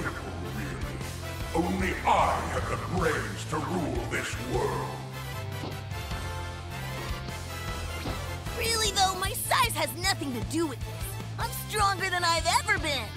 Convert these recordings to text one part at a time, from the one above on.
cynical, really. Only I have the brains to rule this world. Really though, my size has nothing to do with this. I'm stronger than I've ever been.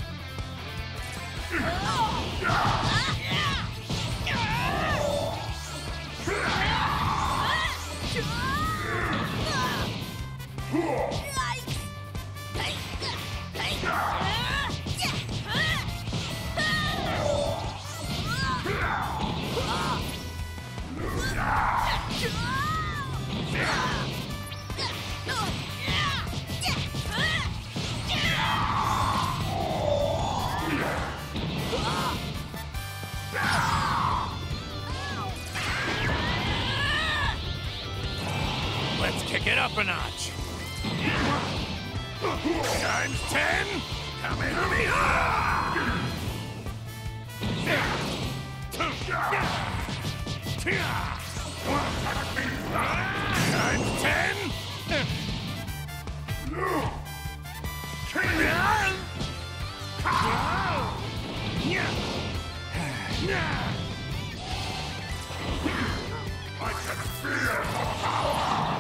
Let's kick it up a notch. Times 10, come in on me. Times 10. I can feel the power.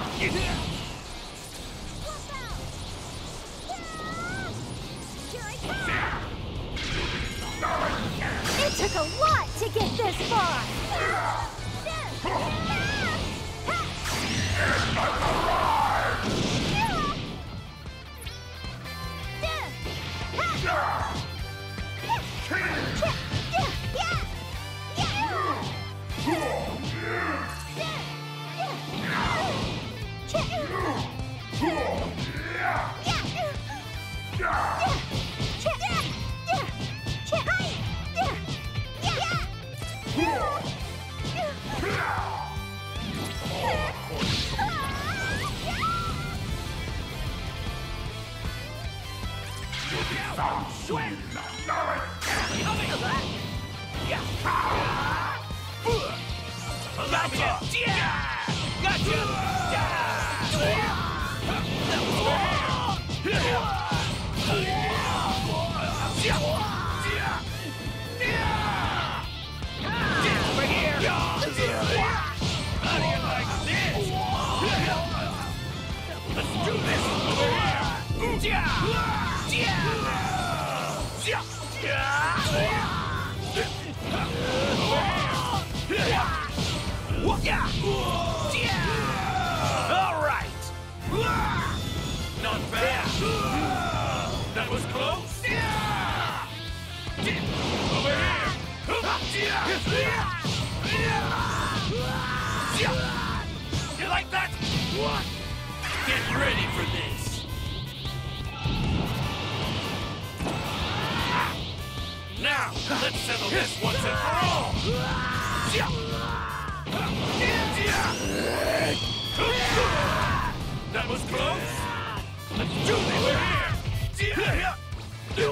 It took a lot to get this far. You like that? What? Get ready for this. Now, let's settle this once and for all. That was close. Let's do this. How do you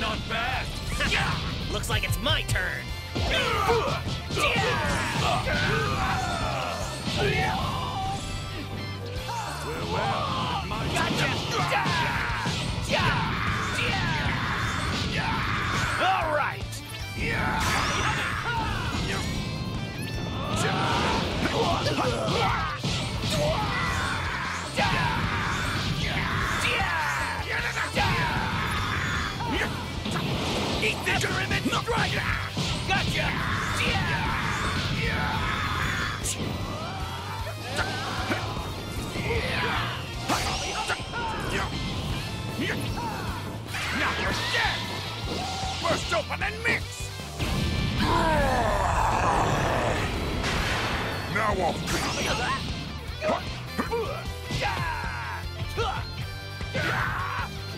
Not bad. Looks like it's my turn. Well. Eat this pyramid strike! Gotcha! shit! Burst open and mix! Now off!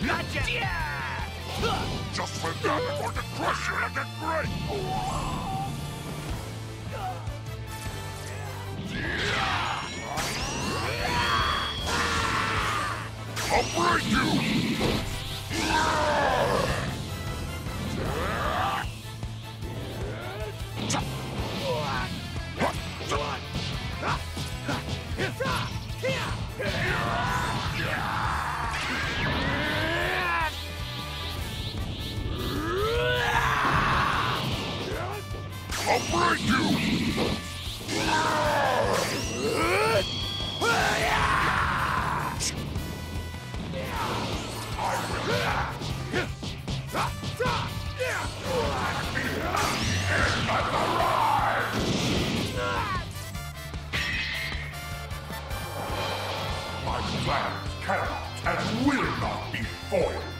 Not yet! Just went down before the crusher like a grape! I'll break you! I'll break you! My plan cannot and will not be foiled!